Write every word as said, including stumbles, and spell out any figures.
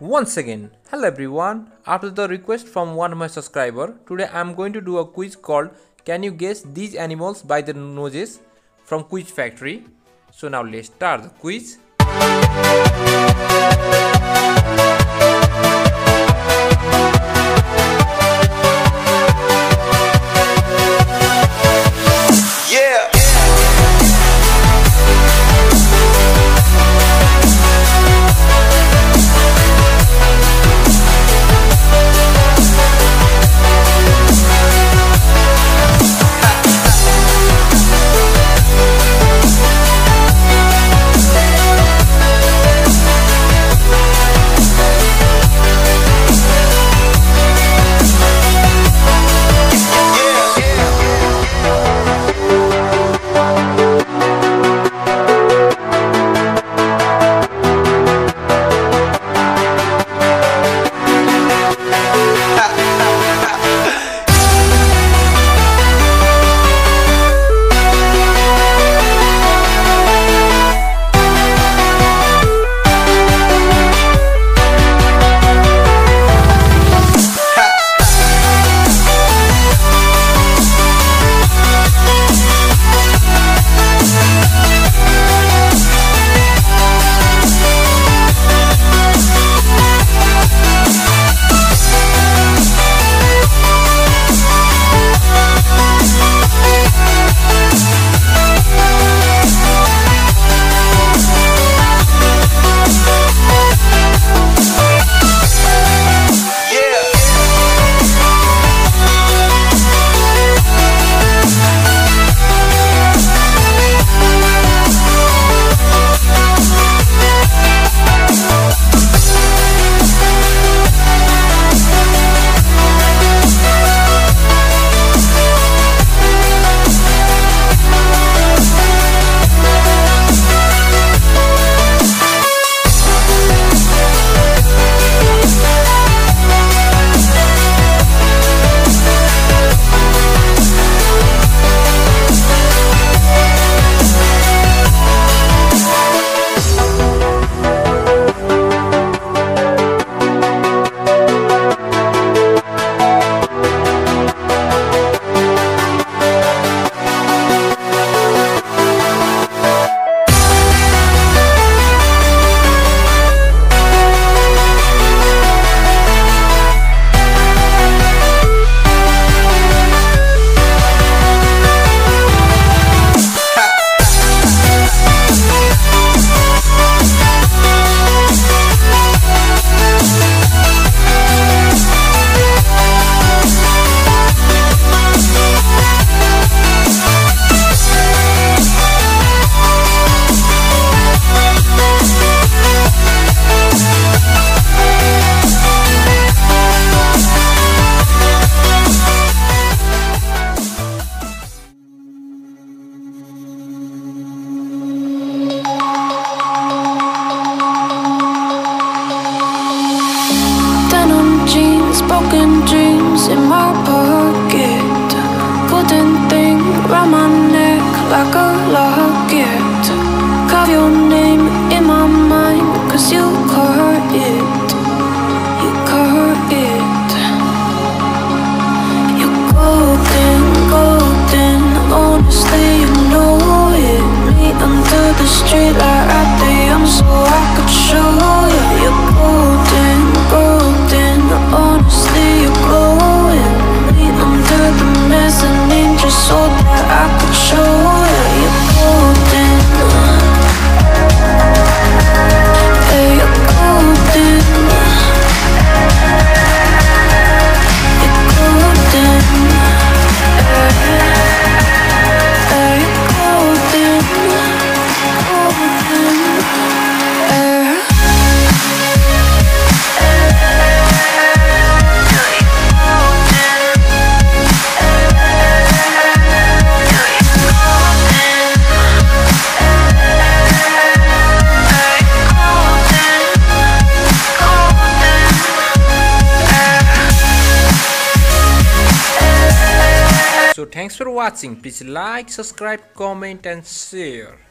Once again, hello everyone. After the request from one of my subscribers, today I am going to do a quiz called Can you guess these animals by their noses from Quiz Factory. So now let's start the quiz. Broken dreams in my pocket, golden thing round my neck like a locket. Carve your name in my mind, cause you caught it, you caught it. You're golden, golden, honestly you know it. Me under the street light right there, I'm so I could show you. You're golden, golden, honestly, you're glowing. Me under the mess, an angel so that I could show you. You're golden. Hey, you're golden. You're golden. Hey, you're golden. Golden. Hey. Oh, for watching. Please like, subscribe, comment and share.